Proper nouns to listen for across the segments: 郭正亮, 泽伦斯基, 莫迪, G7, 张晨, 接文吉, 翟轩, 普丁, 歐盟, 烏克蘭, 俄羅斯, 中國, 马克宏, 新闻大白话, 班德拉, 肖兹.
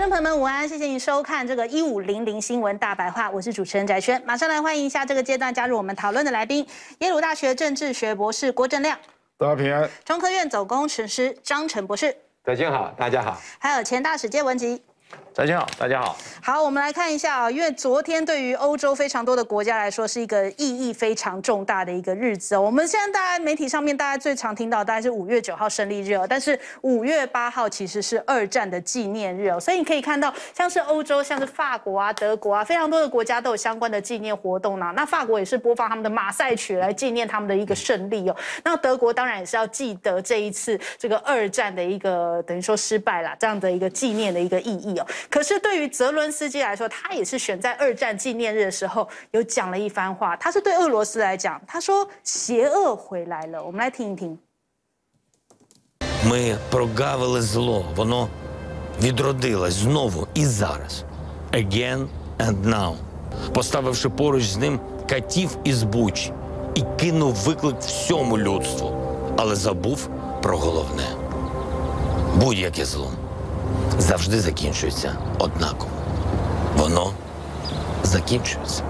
观众朋友们，午安！谢谢你收看这个1500新闻大白话，我是主持人翟轩。马上来欢迎一下这个阶段加入我们讨论的来宾，耶鲁大学政治学博士郭正亮，大家平安。中科院总工程师张晨博士，翟轩好，大家好。还有前大使接文吉。 大家好，大家好。好，我们来看一下啊，因为昨天对于欧洲非常多的国家来说是一个意义非常重大的一个日子哦。我们现在大家媒体上面大家最常听到大概是5月9号胜利日哦，但是5月8号其实是2战的纪念日哦。所以你可以看到，像是欧洲，像是法国啊、德国啊，非常多的国家都有相关的纪念活动呢、啊。那法国也是播放他们的马赛曲来纪念他们的一个胜利哦。那德国当然也是要记得这一次这个2战的一个等于说失败啦，这样的一个纪念的一个意义哦。 可是对于泽伦斯基来说，他也是选在2战纪念日的时候有讲了一番话。他是对俄罗斯来讲，他说邪恶回来了。我们来听一听。Ми прогавили зло, воно відродилось знову і зараз, again and now, поставивши поруч з ним катів із Бучі і кинув виклик всьому людству, але забув про головне. Будь-яке зло. Завжди закінчується однаково. Воно закінчується.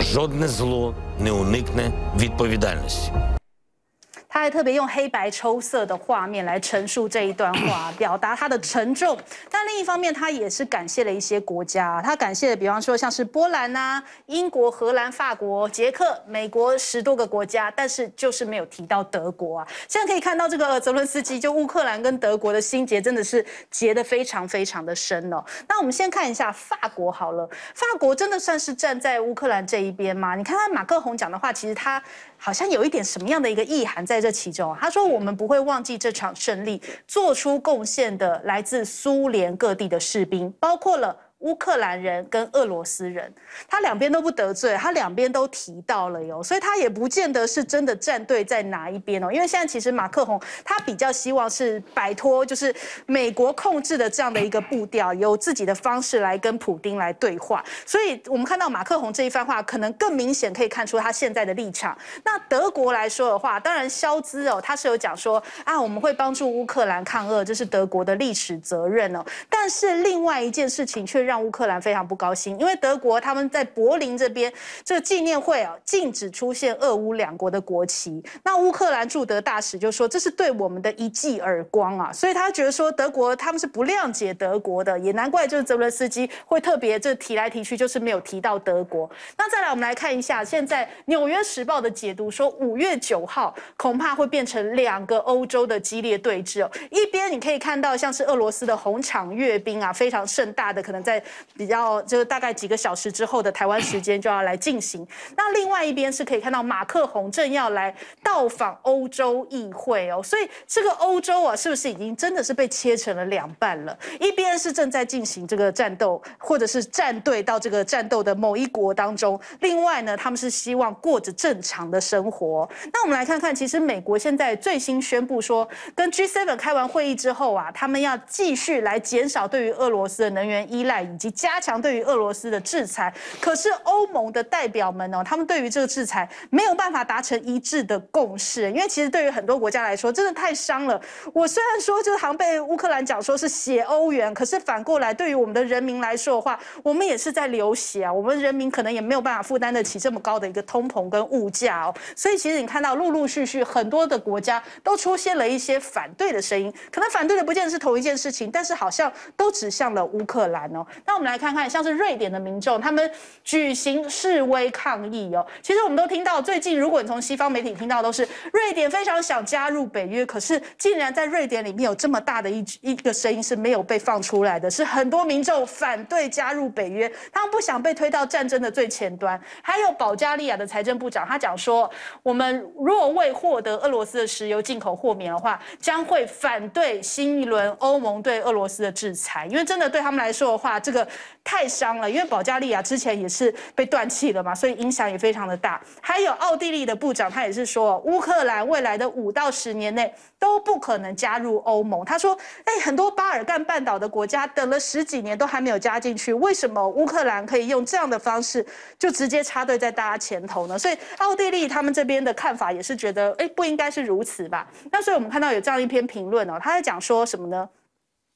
Жодне зло не уникне відповідальності. 他还特别用黑白抽色的画面来陈述这一段话，表达他的沉重。但另一方面，他也是感谢了一些国家，他感谢了，比方说像是波兰啊、英国、荷兰、法国、捷克、美国10多个国家，但是就是没有提到德国啊。现在可以看到，这个泽伦斯基就乌克兰跟德国的心结真的是结得非常非常的深哦。那我们先看一下法国好了，法国真的算是站在乌克兰这一边吗？你看看马克宏讲的话，其实他好像有一点什么样的一个意涵在。 这其中，他说：“我们不会忘记这场胜利，做出贡献的来自苏联各地的士兵，包括了乌克兰人跟俄罗斯人。他两边都不得罪，他两边都提到了哟，所以他也不见得是真的站队在哪一边哦。因为现在其实马克宏他比较希望是摆脱就是美国控制的这样的一个步调，有自己的方式来跟普丁来对话。所以我们看到马克宏这一番话，可能更明显可以看出他现在的立场。”那德国来说的话，当然肖兹哦，他是有讲说啊，我们会帮助乌克兰抗俄，这是德国的历史责任哦。但是另外一件事情却让乌克兰非常不高兴，因为德国他们在柏林这边这个纪念会啊，禁止出现俄乌两国的国旗。那乌克兰驻德大使就说这是对我们的一记耳光啊，所以他觉得说德国他们是不谅解德国的，也难怪就是泽伦斯基会特别这提来提去，就是没有提到德国。那再来我们来看一下现在《纽约时报》的解。 解读说，5月9号恐怕会变成2个欧洲的激烈对峙哦。一边你可以看到像是俄罗斯的红场阅兵啊，非常盛大的，可能在比较就是大概几个小时之后的台湾时间就要来进行。那另外一边是可以看到马克宏正要来到访欧洲议会哦，所以这个欧洲啊，是不是已经真的是被切成了2半了？一边是正在进行这个战斗，或者是站队到这个战斗的某一国当中，另外呢，他们是希望过着正常的 生活。那我们来看看，其实美国现在最新宣布说，跟 G7 开完会议之后啊，他们要继续来减少对于俄罗斯的能源依赖，以及加强对于俄罗斯的制裁。可是欧盟的代表们哦，他们对于这个制裁没有办法达成一致的共识，因为其实对于很多国家来说，真的太伤了。我虽然说就是好像被乌克兰讲说是血欧元，可是反过来对于我们的人民来说的话，我们也是在流血啊，我们人民可能也没有办法负担得起这么高的一个通膨跟物价哦。 所以其实你看到陆陆续续很多的国家都出现了一些反对的声音，可能反对的不见得是同一件事情，但是好像都指向了乌克兰哦。那我们来看看，像是瑞典的民众，他们举行示威抗议哦。其实我们都听到，最近如果你从西方媒体听到，都是瑞典非常想加入北约，可是竟然在瑞典里面有这么大的一个声音是没有被放出来的，是很多民众反对加入北约，他们不想被推到战争的最前端。还有保加利亚的财政部长，他讲说， 我们若未获得俄罗斯的石油进口豁免的话，将会反对新一轮欧盟对俄罗斯的制裁，因为真的对他们来说的话，这个太伤了。因为保加利亚之前也是被断气了嘛，所以影响也非常的大。还有奥地利的部长他也是说，乌克兰未来的5到10年内都不可能加入欧盟。他说，很多巴尔干半岛的国家等了10几年都还没有加进去，为什么乌克兰可以用这样的方式就直接插队在大家前头呢？所以奥地利 他们这边的看法也是觉得，不应该是如此吧？那所以我们看到有这样一篇评论哦，他在讲说什么呢？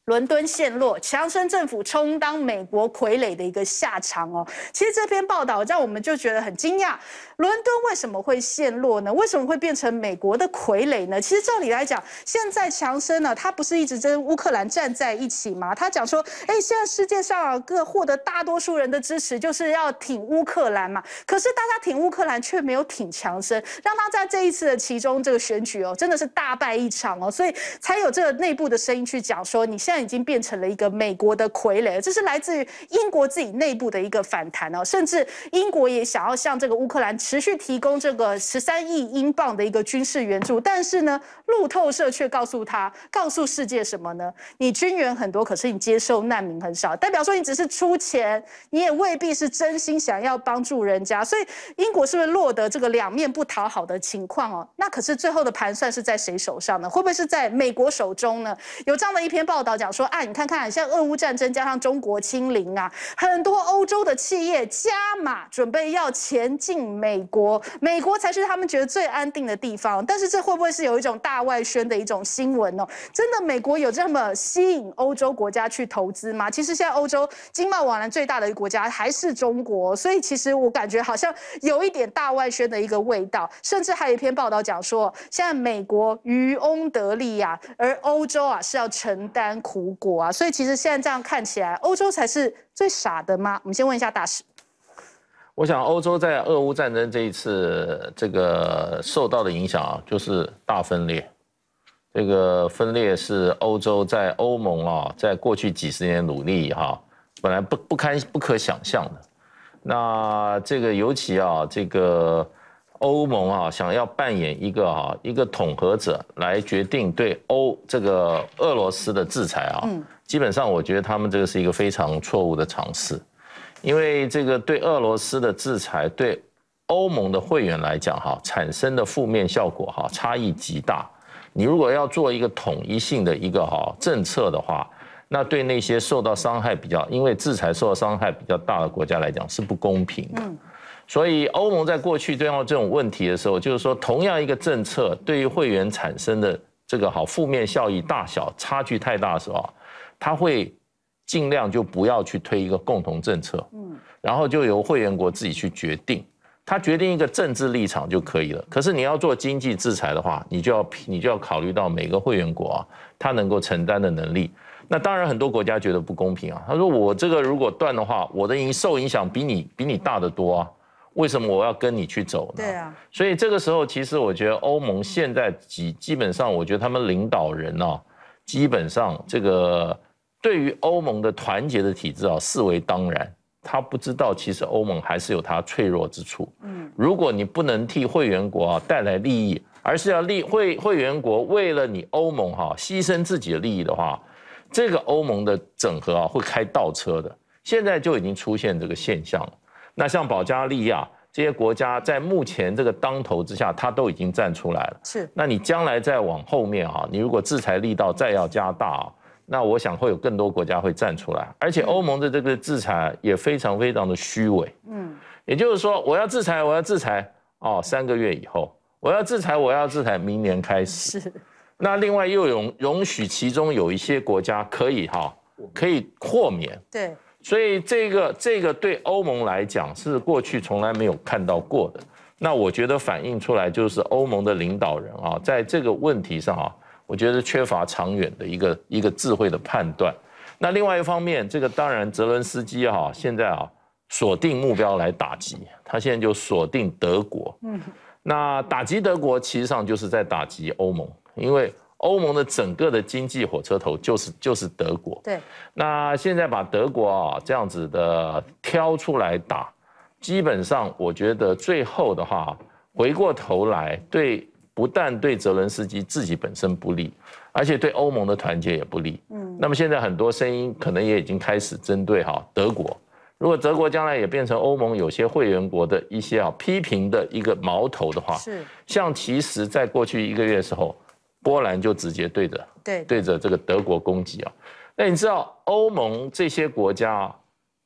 伦敦陷落，强生政府充当美国傀儡的一个下场哦。其实这篇报道让我们就觉得很惊讶，伦敦为什么会陷落呢？为什么会变成美国的傀儡呢？其实照理来讲，现在强生呢，他不是一直跟乌克兰站在一起吗？他讲说，现在世界上各获得大多数人的支持，就是要挺乌克兰嘛。可是大家挺乌克兰却没有挺强生，让他在这一次的其中这个选举哦，真的是大败一场哦，所以才有这个内部的声音去讲说，你现在已经变成了一个美国的傀儡，这是来自于英国自己内部的一个反弹哦，甚至英国也想要向这个乌克兰持续提供这个13亿英镑的一个军事援助，但是呢，路透社却告诉世界什么呢？你军援很多，可是你接受难民很少，代表说你只是出钱，你也未必是真心想要帮助人家，所以英国是不是落得这个两面不讨好的情况哦？那可是最后的盘算是在谁手上呢？会不会是在美国手中呢？有这样的一篇报道讲。讲说啊，你看看，像俄乌战争加上中国清零啊，很多欧洲的企业加码准备要前进美国，美国才是他们觉得最安定的地方。但是这会不会是有一种大外宣的一种新闻哦？真的，美国有这么吸引欧洲国家去投资吗？其实现在欧洲经贸往来最大的一个国家还是中国，所以其实我感觉好像有一点大外宣的一个味道。甚至还有一篇报道讲说，现在美国渔翁得利啊，而欧洲啊是要承担苦果啊，所以其实现在这样看起来，欧洲才是最傻的吗？我们先问一下大使。我想欧洲在俄乌战争这一次这个受到的影响啊，就是大分裂。这个分裂是欧洲在欧盟啊，在过去几十年努力哈，本来不可想象的。那这个尤其啊，这个欧盟啊，想要扮演一个统合者来决定对俄罗斯的制裁啊，基本上我觉得他们这个是一个非常错误的尝试，因为这个对俄罗斯的制裁对欧盟的会员来讲哈，产生的负面效果哈，差异极大。你如果要做一个统一性的一个政策的话，那对那些受到伤害比较，因为制裁受到伤害比较大的国家来讲是不公平的。所以欧盟在过去对到这种问题的时候，就是说同样一个政策对于会员产生的这个负面效益大小差距太大的时候，他会尽量就不要去推一个共同政策，然后就由会员国自己去决定，他决定一个政治立场就可以了。可是你要做经济制裁的话，你就要考虑到每个会员国啊，他能够承担的能力。那当然，很多国家觉得不公平啊，他说我这个如果断的话，我的受影响比你大得多啊。为什么我要跟你去走呢？对啊，所以这个时候，其实我觉得欧盟现在基本上，我觉得他们领导人啊，基本上这个对于欧盟的团结的体制啊，视为当然。他不知道，其实欧盟还是有它脆弱之处。如果你不能替会员国啊带来利益，而是要会员国为了你欧盟哈牺牲自己的利益的话，这个欧盟的整合啊会开倒车的。现在就已经出现这个现象了。那像保加利亚这些国家，在目前这个当头之下，它都已经站出来了。是，那你将来再往后面啊，你如果制裁力道再要加大啊，那我想会有更多国家会站出来。而且欧盟的这个制裁也非常非常的虚伪。也就是说，我要制裁，我要制裁哦，3个月以后；我要制裁，我要制裁，明年开始。是，那另外又容许其中有一些国家可以豁免。对。所以这个对欧盟来讲是过去从来没有看到过的。那我觉得反映出来就是欧盟的领导人啊，在这个问题上啊，我觉得缺乏长远的一个智慧的判断。那另外一方面，这个当然泽伦斯基啊，现在啊锁定目标来打击，他现在就锁定德国。那打击德国其实上就是在打击欧盟，因为欧盟的整个的经济火车头就是德国。对，那现在把德国啊这样子的挑出来打，基本上我觉得最后的话，回过头来不但对泽伦斯基自己本身不利，而且对欧盟的团结也不利。那么现在很多声音可能也已经开始针对德国，如果德国将来也变成欧盟有些会员国的一些批评的一个矛头的话，是像其实在过去1个月的时候。波兰就直接对着这个德国攻击啊，那你知道欧盟这些国家，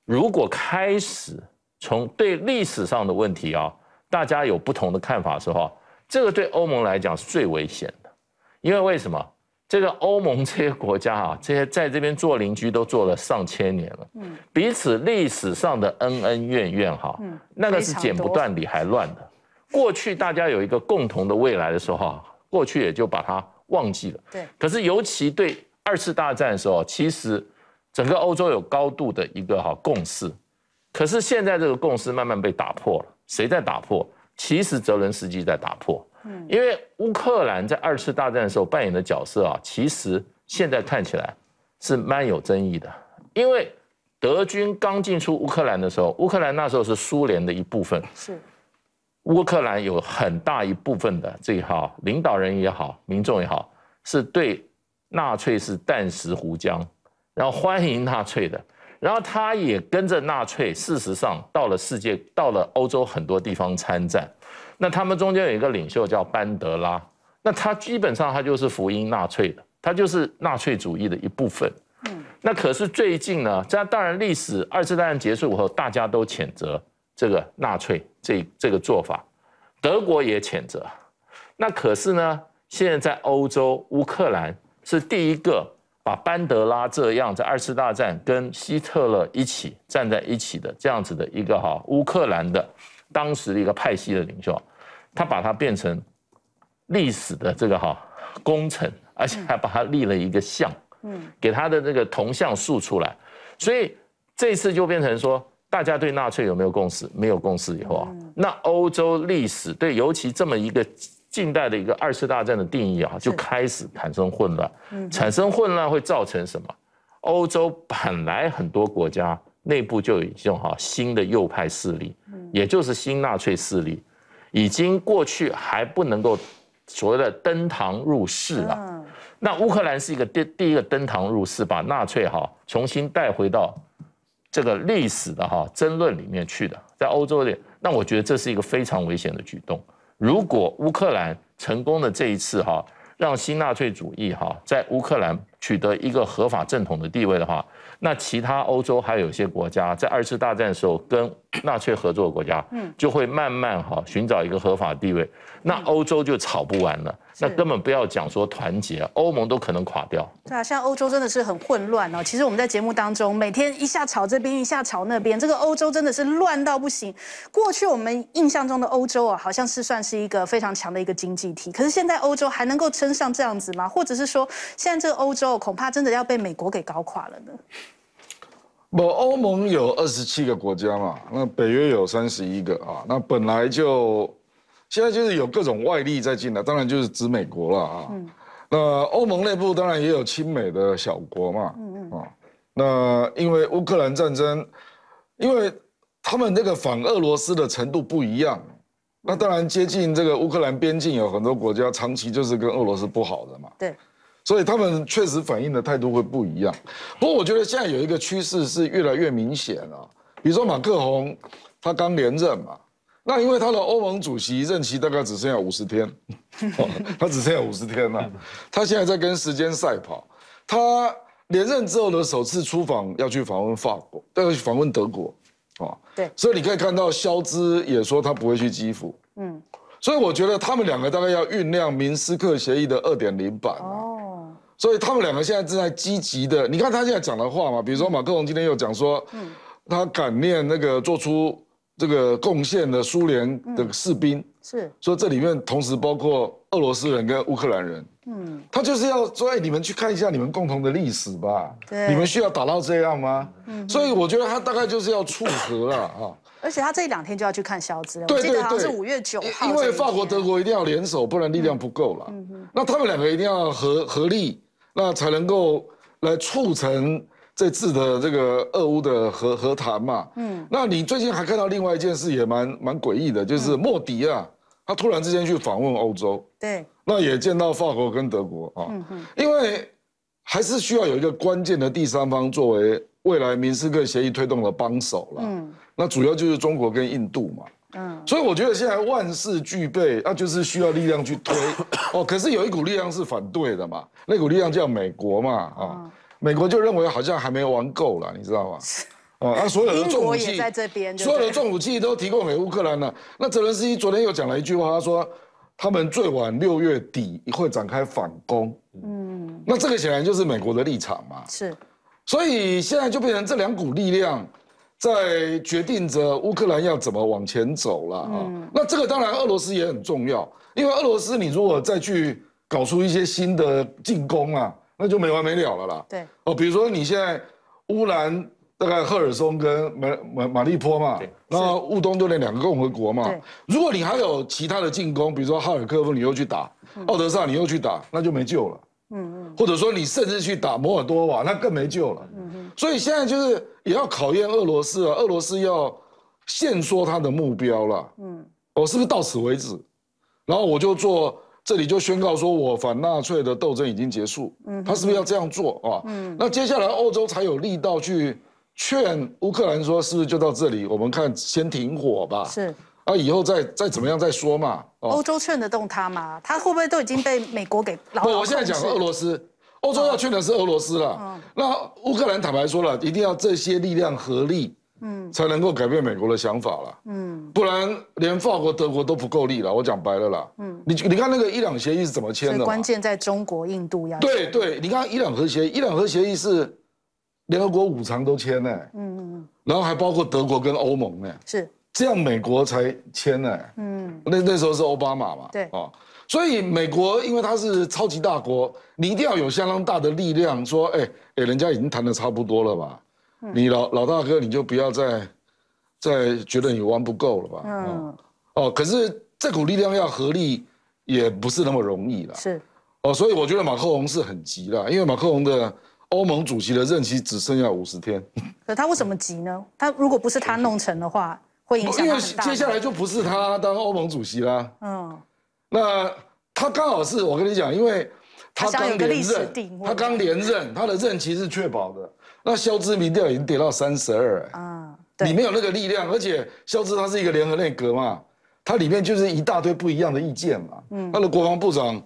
如果开始从对历史上的问题啊，大家有不同的看法的时候，这个对欧盟来讲是最危险的，因为什么？这个欧盟这些国家啊，这些在这边做邻居都做了上千年了，彼此历史上的恩恩怨怨哈，那个是剪不断理还乱的。过去大家有一个共同的未来的时候啊，过去也就把它忘记了。对。可是尤其对二次大战的时候，其实整个欧洲有高度的一个共识，可是现在这个共识慢慢被打破了。谁在打破？其实泽伦斯基在打破。 因为乌克兰在二次大战的时候扮演的角色啊，其实现在看起来是蛮有争议的。因为德军刚进出乌克兰的时候，乌克兰那时候是苏联的一部分，是乌克兰有很大一部分的这号领导人也好，民众也好，是对纳粹是淡食胡浆，然后欢迎纳粹的，然后他也跟着纳粹，事实上到了欧洲很多地方参战。 那他们中间有一个领袖叫班德拉，那他基本上他就是福音纳粹的，他就是纳粹主义的一部分。那可是最近呢，这当然历史二次大战结束以后，大家都谴责这个纳粹这个做法，德国也谴责。那可是呢，现在在欧洲，乌克兰是第一个把班德拉这样在二次大战跟希特勒一起站在一起的这样子的一个乌克兰的。 当时的一个派系的领袖，他把它变成历史的这个功臣，而且还把它立了一个像，给他的这个铜像塑出来。所以这次就变成说，大家对纳粹有没有共识？没有共识以后啊，那欧洲历史对尤其这么一个近代的一个二次大战的定义啊，就开始产生混乱。产生混乱会造成什么？欧洲本来很多国家。 内部就有一种新的右派势力，也就是新纳粹势力，已经过去还不能够所谓的登堂入室啊。那乌克兰是一个第一个登堂入室，把纳粹重新带回到这个历史的争论里面去的，在欧洲里，那我觉得这是一个非常危险的举动。如果乌克兰成功的这一次让新纳粹主义在乌克兰取得一个合法正统的地位的话。 那其他欧洲还有一些国家在二次大战的时候跟纳粹合作的国家，就会慢慢寻找一个合法地位。那欧洲就吵不完了，那根本不要讲说团结，欧盟都可能垮掉。对啊，现在欧洲真的是很混乱哦。其实我们在节目当中每天一下吵这边，一下吵那边，这个欧洲真的是乱到不行。过去我们印象中的欧洲啊，好像是算是一个非常强的一个经济体，可是现在欧洲还能够撑上这样子吗？或者是说，现在这个欧洲恐怕真的要被美国给搞垮了呢？ 不，欧盟有27个国家嘛，那北约有31个啊，那本来就现在就是有各种外力在进来，当然就是指美国了啊。那欧盟内部当然也有亲美的小国嘛，啊，那因为乌克兰战争，因为他们那个反俄罗斯的程度不一样，那当然接近这个乌克兰边境有很多国家长期就是跟俄罗斯不好的嘛。对。 所以他们确实反应的态度会不一样，不过我觉得现在有一个趋势是越来越明显了。比如说马克宏，他刚连任嘛，那因为他的欧盟主席任期大概只剩下50天，他只剩下50天了，他现在在跟时间赛跑。他连任之后的首次出访要去访问法国，要去访问德国，啊，对，所以你可以看到肖兹也说他不会去基辅，所以我觉得他们两个大概要酝酿明斯克协议的2.0 版。 所以他们两个现在正在积极的，你看他现在讲的话嘛，比如说马克宏今天又讲说，他感念那个做出这个贡献的苏联的士兵，是说这里面同时包括俄罗斯人跟乌克兰人，他就是要说，哎，你们去看一下你们共同的历史吧，你们需要打到这样吗？所以我觉得他大概就是要促和了啊。 而且他这2天就要去看肖兹了，我记得好像是5月9号。因为法国、德国一定要联手，不然力量不够了。那他们两个一定要合力，那才能够来促成这次的这个俄乌的和谈嘛。那你最近还看到另外一件事也蛮诡异的，就是莫迪啊，他突然之间去访问欧洲，对，那也见到法国跟德国啊，因为还是需要有一个关键的第三方作为。 未来明斯克协议推动的帮手了，那主要就是中国跟印度嘛，所以我觉得现在万事俱备，那就是需要力量去推哦。可是有一股力量是反对的嘛，那股力量叫美国嘛，啊，美国就认为好像还没玩够了，你知道吗？哦，那所有的重武器，英国也在这边，所有的重武器都提供给乌克兰了。那泽连斯基昨天又讲了一句话，他说他们最晚6月底会展开反攻，那这个显然就是美国的立场嘛。是，所以现在就变成这两股力量在决定着乌克兰要怎么往前走了啊。那这个当然俄罗斯也很重要，因为俄罗斯你如果再去搞出一些新的进攻啊，那就没完没了了啦。对，哦，比如说你现在乌兰。 大概赫尔松跟马利坡嘛，然后乌东就那两个共和国嘛。如果你还有其他的进攻，比如说哈尔科夫你又去打，奥德萨你又去打，那就没救了。或者说你甚至去打摩尔多瓦，那更没救了。所以现在就是也要考验俄罗斯啊，俄罗斯要限缩它的目标了。我是不是到此为止？然后我就做。 这里就宣告说，我反纳粹的斗争已经结束。他是不是要这样做啊？那接下来欧洲才有力道去劝乌克兰说，是不是就到这里？我们看先停火吧。是啊，以后再怎么样再说嘛。欧洲劝得动他吗？他会不会都已经被美国给牢牢控制？不，我现在讲俄罗斯，欧洲要劝的是俄罗斯啦。那乌克兰坦白说了，一定要这些力量合力。 才能够改变美国的想法啦。不然连法国、德国都不够力了。我讲白了啦。你看那个伊朗协议是怎么签的？关键在中国、印度要。对对，你看伊朗核协议，伊朗核协议是联合国5常都签呢。然后还包括德国跟欧盟呢。是。这样美国才签呢。那时候是奥巴马嘛。对。啊，所以美国因为它是超级大国，你一定要有相当大的力量，说，哎，人家已经谈得差不多了吧。 你老大哥，你就不要再觉得你玩不够了吧？可是这股力量要合力也不是那么容易啦。是哦，所以我觉得马克龙是很急啦，因为马克龙的欧盟主席的任期只剩下50天。可他为什么急呢？他如果不是他弄成的话，会影响他很大。因为接下来就不是他当欧盟主席啦。那他刚好是我跟你讲，因为他刚连任，他的任期是确保的。 那肖兹民调已经跌到32，你没有那个力量，而且肖兹他是一个联合内阁嘛，它里面就是一大堆不一样的意见嘛，他的国防部长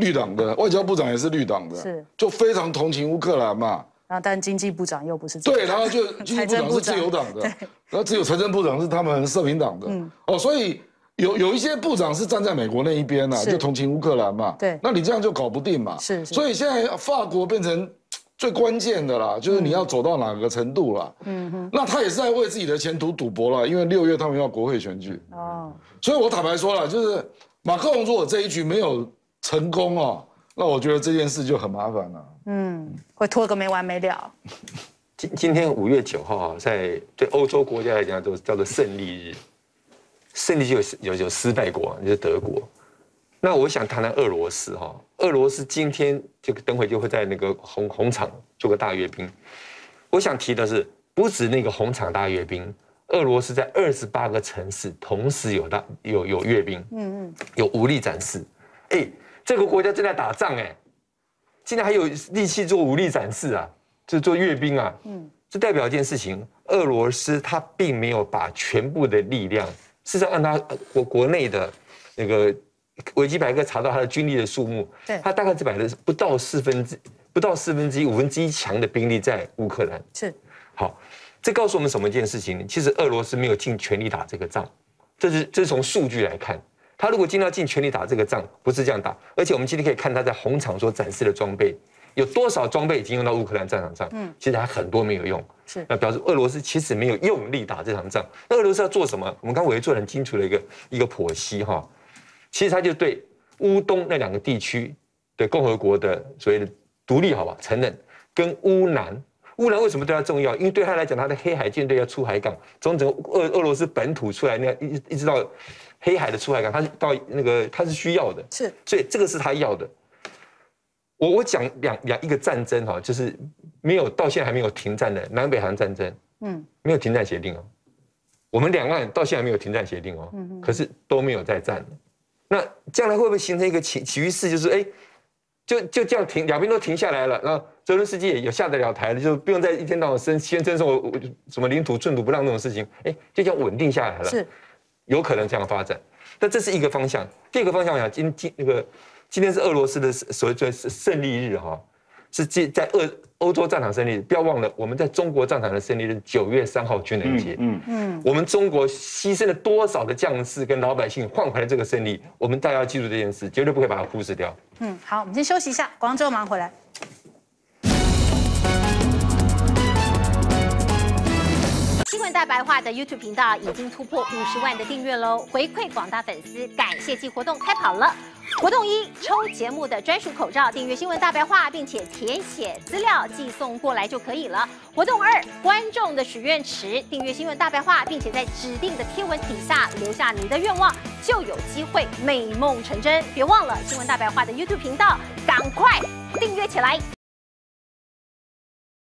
绿党的，外交部长也是绿党的，就非常同情乌克兰嘛。然后但经济部长又不是对，然后就经济部长是自由党的，然后只有财政部长是他们社民党的，所以有一些部长是站在美国那一边呐，就同情乌克兰嘛，对，那你这样就搞不定嘛，是，所以现在法国变成。 最关键的啦，就是你要走到哪个程度啦。那他也是在为自己的前途赌博啦，因为6月他们要国会选举。所以我坦白说啦，就是马克龙如果这一局没有成功哦，那我觉得这件事就很麻烦了。会拖个没完没了。今天5月9号啊，在对欧洲国家来讲都叫做胜利日，胜利有失败国，就是德国。 那我想谈谈俄罗斯哈，俄罗斯今天这个等会就会在那个红场做个大阅兵。我想提的是，不止那个红场大阅兵，俄罗斯在28个城市同时有阅兵，有武力展示。这个国家正在打仗竟然还有力气做武力展示啊，就做阅兵啊，这代表一件事情，俄罗斯它并没有把全部的力量，事实上按它国内的那个。 维基百科查到他的军力的数目，他大概只摆了不到四分之一、1/5强的兵力在乌克兰。是，好，这告诉我们什么一件事情？其实俄罗斯没有尽全力打这个仗，这是从数据来看。他如果今天要尽全力打这个仗，不是这样打。而且我们今天可以看他在红场所展示的装备，有多少装备已经用到乌克兰战场上？其实还很多没有用。是，那表示俄罗斯其实没有用力打这场仗。那俄罗斯要做什么？我们刚才做得很清楚的一个剖析哈。 其实他就对乌东那两个地区的共和国的所谓的独立，好吧，承认跟乌南，乌南为什么对他重要？因为对他来讲，他的黑海舰队要出海港，从整个俄罗斯本土出来，那一直到黑海的出海港，他是到那个他是需要的，是，所以这个是他要的。我讲一个战争哈，就是没有到现在还没有停战的南北韩战争，没有停战协定哦，我们两岸到现在没有停战协定哦，可是都没有在战。 那将来会不会形成一个趋势，就是就这样停，两边都停下来了，然后泽连斯基也下得了台了，就不用再一天到晚宣称说我什么领土寸土不让那种事情，就这样稳定下来了，是，有可能这样发展。但这是一个方向，第二个方向我想今天是俄罗斯的所谓胜利日哈，是在欧洲战场胜利日，不要忘了我们在中国战场的胜利日9月3号军人节。我们中国牺牲了多少的将士跟老百姓换回来这个胜利，我们大家要记住这件事，绝对不可以把它忽视掉。好，我们先休息一下，广州马上回来。新闻大白话的 YouTube 频道已经突破50万的订阅喽，回馈广大粉丝，感谢季活动开跑了。活动一，抽节目的专属口罩，订阅新闻大白话，并且填写资料寄送过来就可以了。活动二，观众的许愿池，订阅新闻大白话，并且在指定的贴文底下留下你的愿望，就有机会美梦成真。别忘了新闻大白话的 YouTube 频道，赶快订阅起来。